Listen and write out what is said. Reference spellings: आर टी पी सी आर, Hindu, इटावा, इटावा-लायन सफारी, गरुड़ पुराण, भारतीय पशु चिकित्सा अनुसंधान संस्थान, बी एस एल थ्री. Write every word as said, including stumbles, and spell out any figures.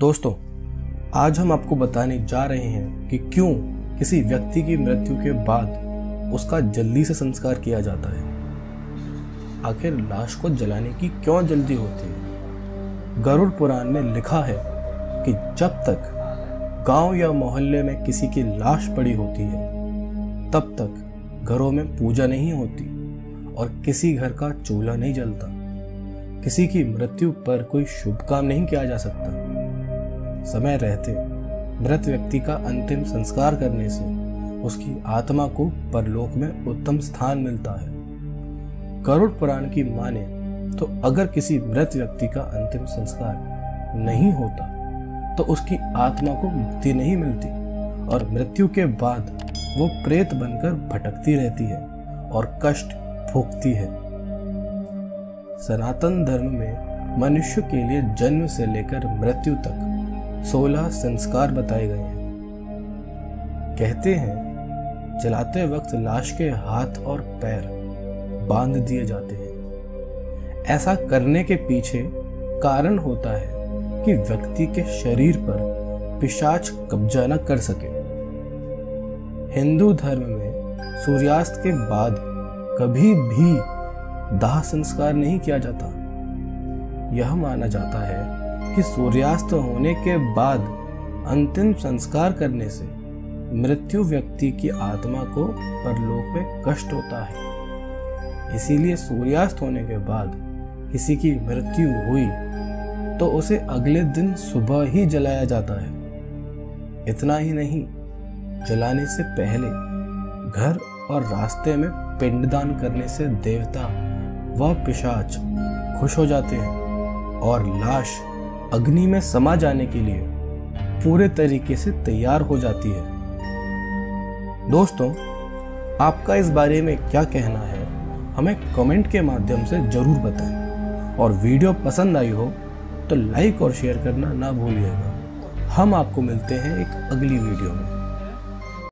दोस्तों, आज हम आपको बताने जा रहे हैं कि क्यों किसी व्यक्ति की मृत्यु के बाद उसका जल्दी से संस्कार किया जाता है। आखिर लाश को जलाने की क्यों जल्दी होती है। गरुड़ पुराण में लिखा है कि जब तक गांव या मोहल्ले में किसी की लाश पड़ी होती है, तब तक घरों में पूजा नहीं होती और किसी घर का चूल्हा नहीं जलता। किसी की मृत्यु पर कोई शुभ काम नहीं किया जा सकता। समय रहते मृत व्यक्ति का अंतिम संस्कार करने से उसकी आत्मा को परलोक में उत्तम स्थान मिलता है। गरुड़ पुराण की माने तो अगर किसी मृत व्यक्ति का अंतिम संस्कार नहीं होता तो उसकी आत्मा को मुक्ति नहीं मिलती और मृत्यु के बाद वो प्रेत बनकर भटकती रहती है और कष्ट भोगती है। सनातन धर्म में मनुष्य के लिए जन्म से लेकर मृत्यु तक सोलह संस्कार बताए गए हैं। कहते हैं जलाते वक्त लाश के हाथ और पैर बांध दिए जाते हैं। ऐसा करने के पीछे कारण होता है कि व्यक्ति के शरीर पर पिशाच कब्जा न कर सके। हिंदू धर्म में सूर्यास्त के बाद कभी भी दाह संस्कार नहीं किया जाता। यह माना जाता है कि सूर्यास्त होने के बाद अंतिम संस्कार करने से मृत्यु व्यक्ति की आत्मा को परलोक में कष्ट होता है। इसीलिए सूर्यास्त होने के बाद किसी की मृत्यु हुई तो उसे अगले दिन सुबह ही जलाया जाता है। इतना ही नहीं, जलाने से पहले घर और रास्ते में पिंडदान करने से देवता व पिशाच खुश हो जाते हैं और लाश अग्नि में समा जाने के लिए पूरे तरीके से तैयार हो जाती है। दोस्तों, आपका इस बारे में क्या कहना है हमें कमेंट के माध्यम से जरूर बताएं और वीडियो पसंद आई हो तो लाइक और शेयर करना ना भूलिएगा। हम आपको मिलते हैं एक अगली वीडियो में।